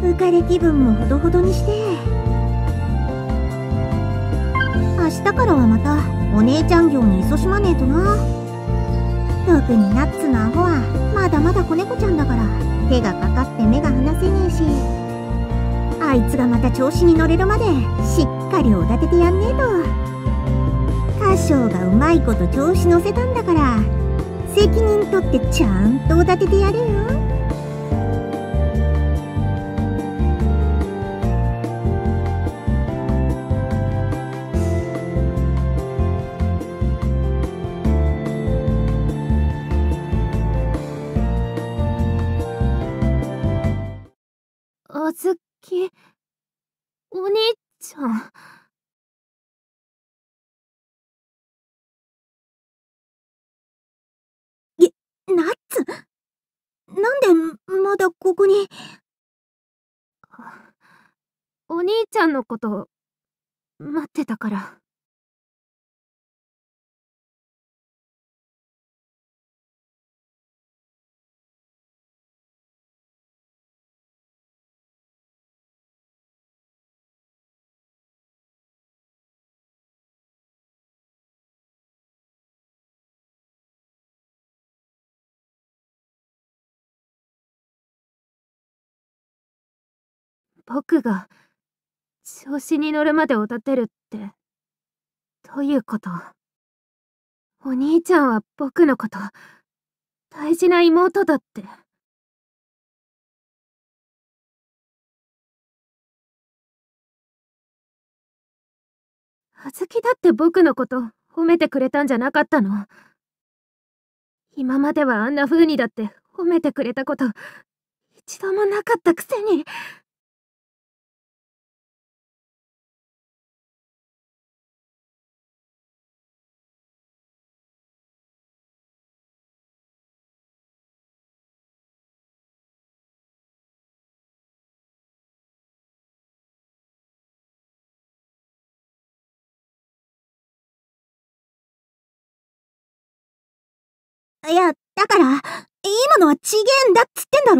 浮かれ気分もほどほどにして、明日からはまたお姉ちゃん業に勤しまねえとな。特にナッツのアホはまだまだ子猫ちゃんだから、手がかかって目が離せねえし、あいつがまた調子に乗れるまでしっかりおだててやんねえと。歌唱がうまいこと調子乗せたんだから、責任取ってちゃんとおだててやれよ。あずき、お姉ちゃん。ナッツ、なんでまだここに。お兄ちゃんのこと待ってたから。僕が調子に乗るまでおだてるってどういうこと？お兄ちゃんは僕のこと大事な妹だって。あずきだって僕のこと褒めてくれたんじゃなかったの？今まではあんな風にだって褒めてくれたこと一度もなかったくせに。いや、だから、今のはちげえんだっつってんだ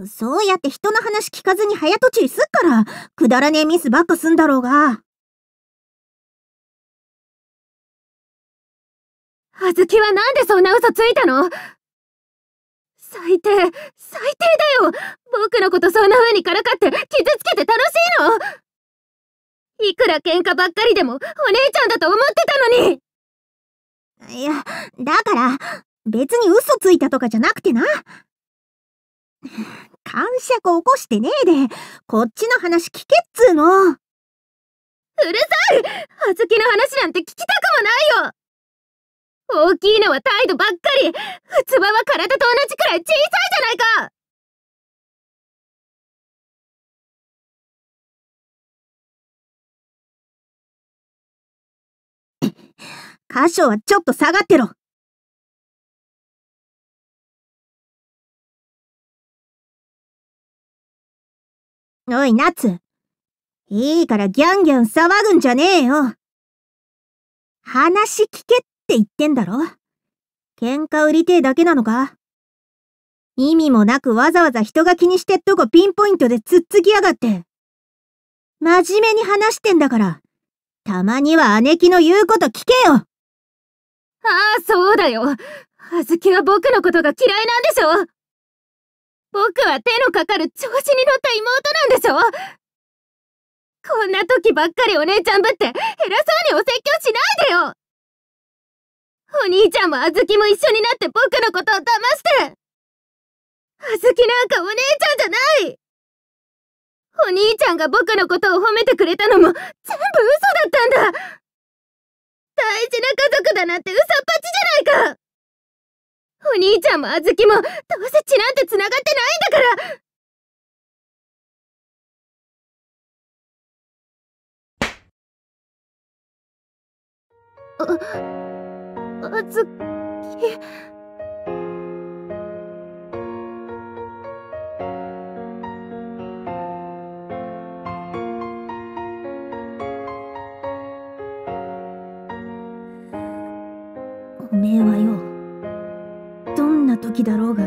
ろ？そうやって人の話聞かずに早とちりすっから、くだらねえミスばっかすんだろうが。あずきはなんでそんな嘘ついたの？最低、最低だよ！僕のことそんな風にからかって傷つけて楽しいの？いくら喧嘩ばっかりでもお姉ちゃんだと思ってたのに！いや、だから、別に嘘ついたとかじゃなくてな。感触起こしてねえで、こっちの話聞けっつーの。うるさい！あずきの話なんて聞きたくもないよ！大きいのは態度ばっかり！普通は体と同じくらい小さいじゃないか！箇所はちょっと下がってろ。おい、ナッツ。いいからギャンギャン騒ぐんじゃねえよ。話聞けって言ってんだろ。喧嘩売りてえだけなのか？意味もなくわざわざ人が気にしてっとこピンポイントで突っつきやがって。真面目に話してんだから、たまには姉貴の言うこと聞けよ。ああ、そうだよ。あずきは僕のことが嫌いなんでしょ？僕は手のかかる調子に乗った妹なんでしょ？こんな時ばっかりお姉ちゃんぶって偉そうにお説教しないでよ！お兄ちゃんもあずきも一緒になって僕のことを騙して！あずきなんかお姉ちゃんじゃない！お兄ちゃんが僕のことを褒めてくれたのも全部嘘だったんだ！大事な家族だなんて嘘っぱちじゃないか！お兄ちゃんもあずきもどうせ血なんて繋がってないんだから！あずき…おめえはよ、どんな時だろうが、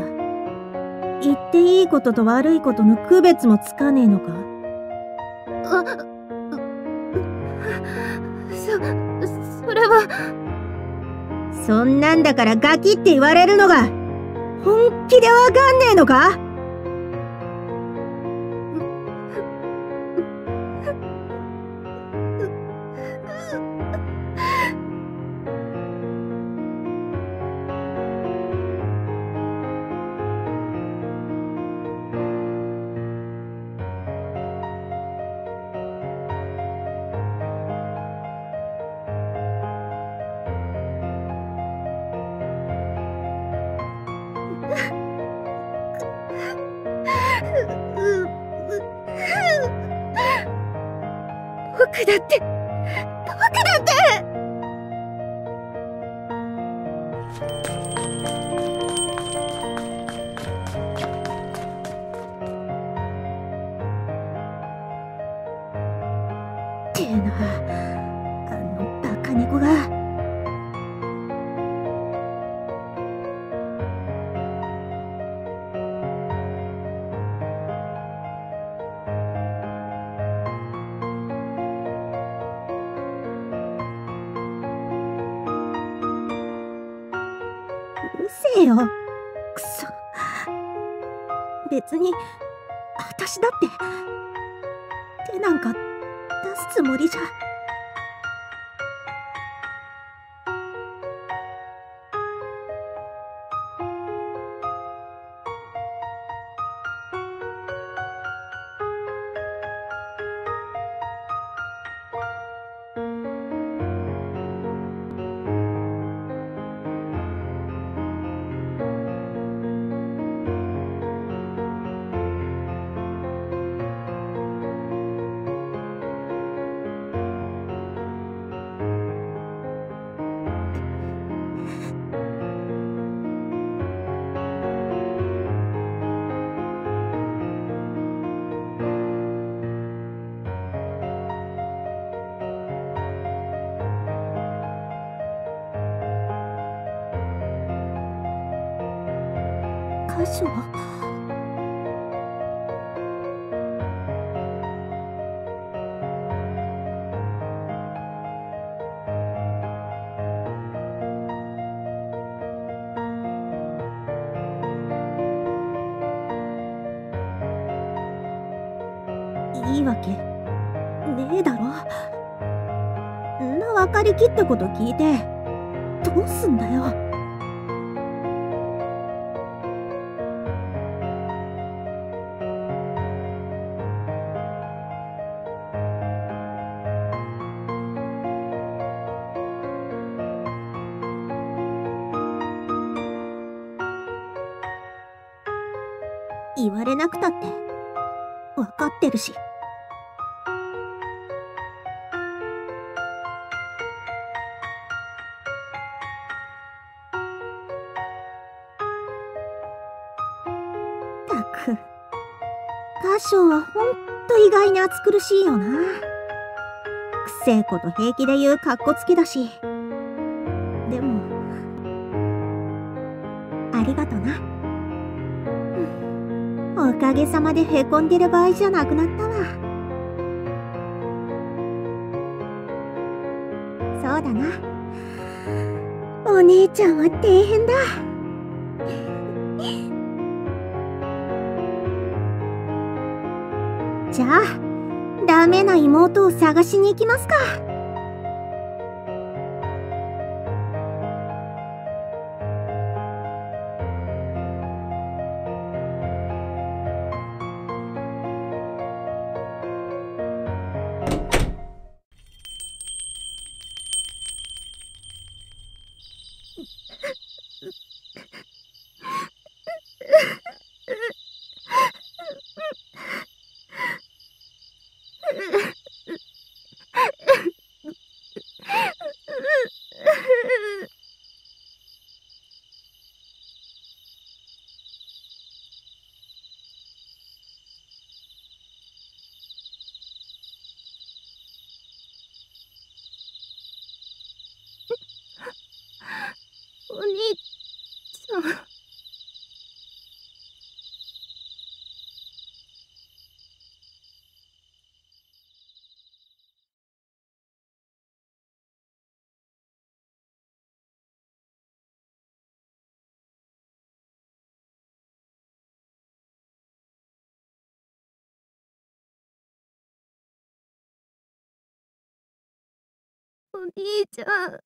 言っていいことと悪いことの区別もつかねえのか。あ、それは。そんなんだからガキって言われるのが、本気でわかんねえのか？別に、私だって、手なんか出すつもりじゃ。いいわけねえだろ。んな分かりきったこと聞いてどうすんだよ。言われなくたって分かってるし。はほんと意外に暑苦しいよな。くせえこと平気で言うカッコつきだし。でもありがとな。おかげさまでへこんでる場合じゃなくなったわ。そうだな、お姉ちゃんは大変だ。じゃあ、ダメな妹を探しに行きますか。兄ちゃん。お兄ちゃん。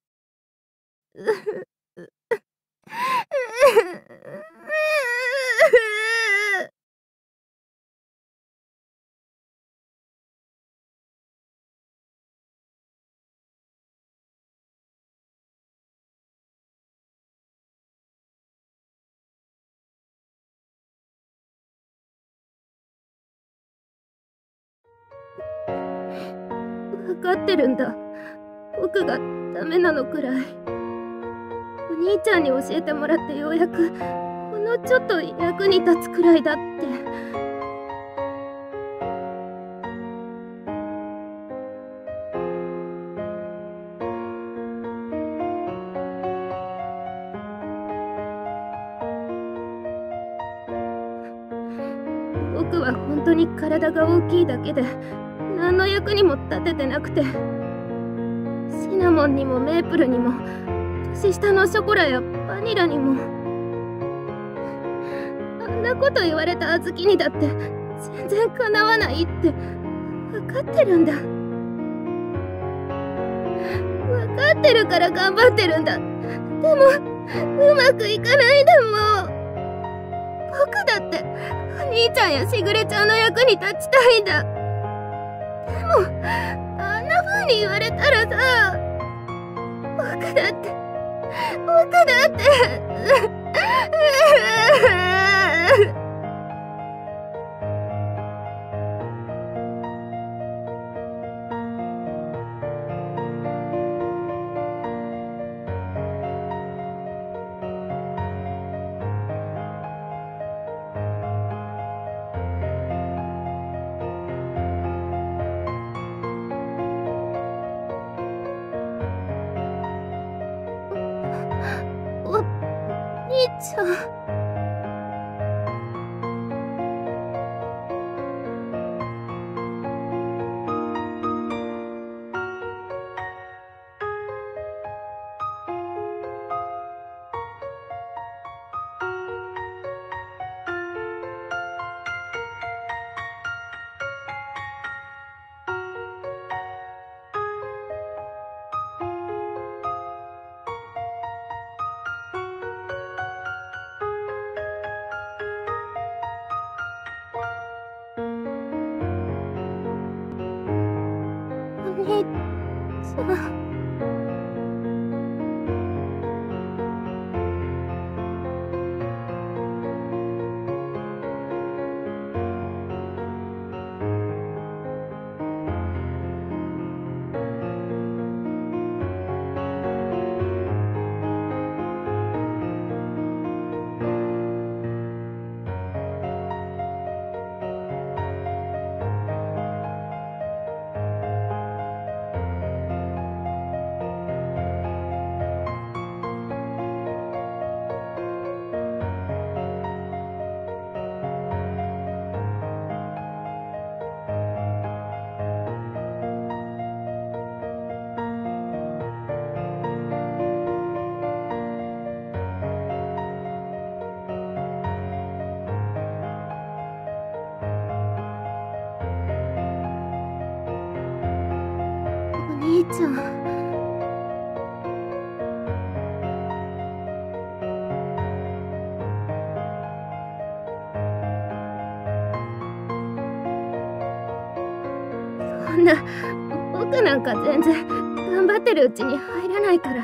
分かってるんだ。僕がダメなのくらい。お兄ちゃんに教えてもらってようやくほんのちょっと役に立つくらいだって。僕は本当に体が大きいだけで何の役にも立ててなくて。シナモンにもメープルにも年下のショコラやバニラにも、あんなこと言われたあずきにだって全然かなわないって分かってるんだ。分かってるから頑張ってるんだ。でもうまくいかないんだもん。僕だってお兄ちゃんやしぐれちゃんの役に立ちたいんだ。でもあんな風に言われたらさ、僕だって僕なんか全然頑張ってるうちに入らないから。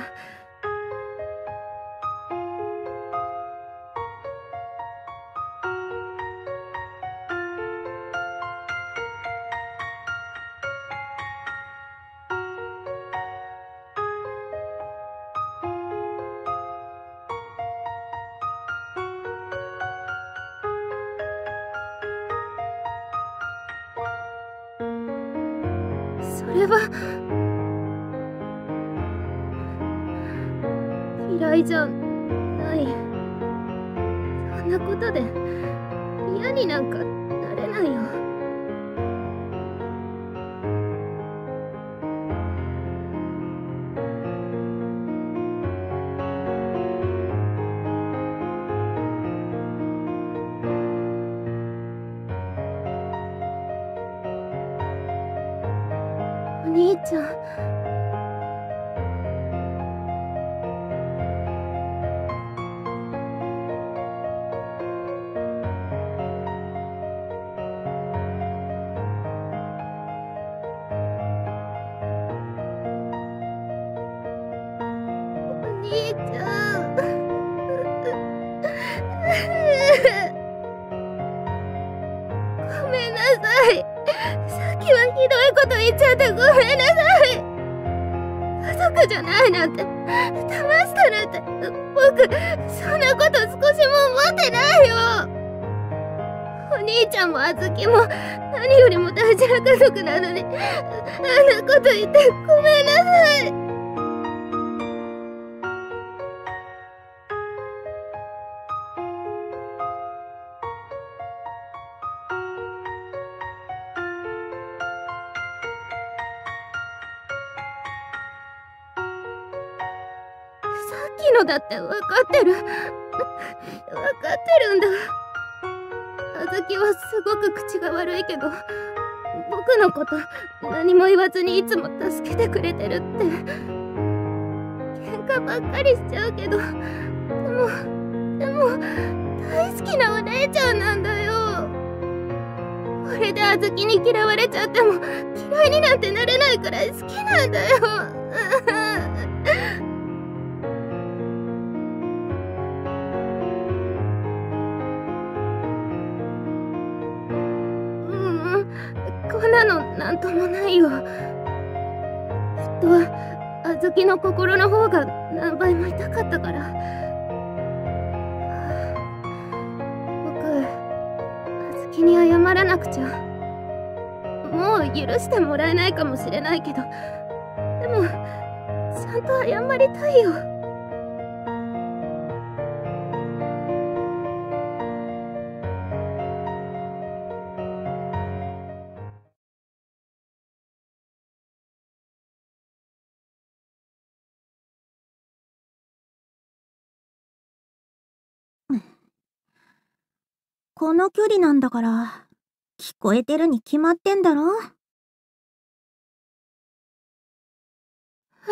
嫌いじゃん。い。そんなことで嫌になんかなれないよ。お兄ちゃん。だって分かってる。分かってるんだ。あずきはすごく口が悪いけど、僕のこと何も言わずにいつも助けてくれてるって。喧嘩ばっかりしちゃうけど、でも大好きなお姉ちゃんなんだよ。これであずきに嫌われちゃっても嫌いになんてなれないくらい好きなんだよ。なんともないよ。きっとあずきの心の方が何倍も痛かったから。僕あずきに謝らなくちゃ。もう許してもらえないかもしれないけど、でもちゃんと謝りたいよ。この距離なんだから、聞こえてるに決まってんだろ？え？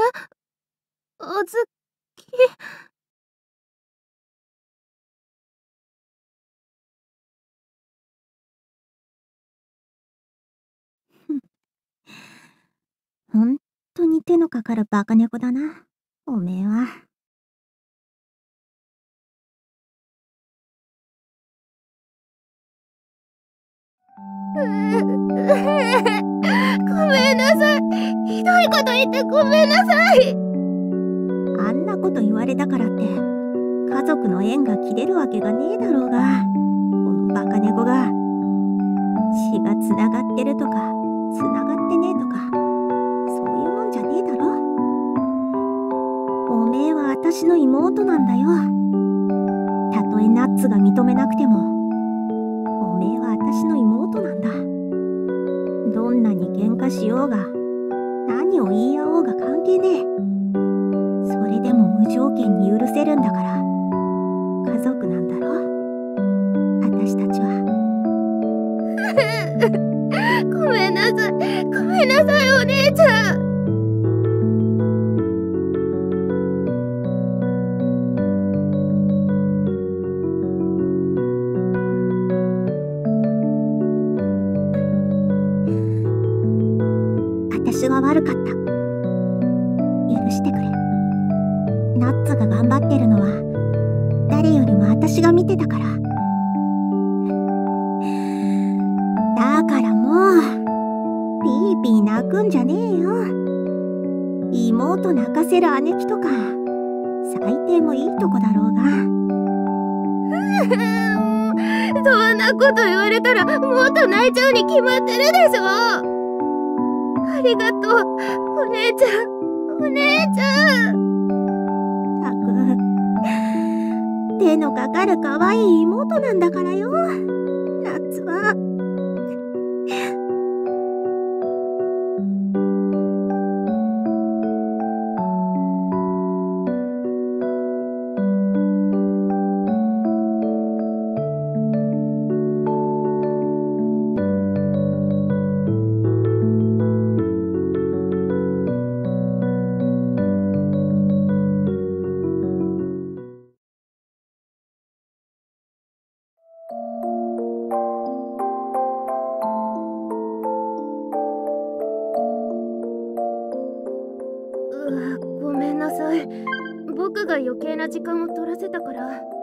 あずき。ほんとに手のかかるバカ猫だな、おめえは。ごめんなさい。ひどいこと言ってごめんなさい。あんなこと言われたからって家族の縁が切れるわけがねえだろうが、このバカ猫が血がつながってるとかつながってねえとかそういうもんじゃねえだろ。おめえは私の妹なんだよ。たとえナッツが認めなくてもおめえは私の妹なんだ。どんなに喧嘩しようが何を言い合おうが関係ねえ。それでも無条件に許せるんだから。家族なんだろ私たちは。ごめんなさいごめんなさいお姉ちゃん。悪かった。許してくれ。ナッツが頑張ってるのは誰よりも私が見てたから。だからもうピーピー泣くんじゃねえよ。妹泣かせる姉貴とか最低もいいとこだろうが。そんなこと言われたらもっと泣いちゃうに決まってるでしょ。ありがとう、お姉ちゃん、お姉ちゃん。たく、手のかかるかわいい妹なんだからよ、夏は。ごめんなさい。僕が余計な時間を取らせたから。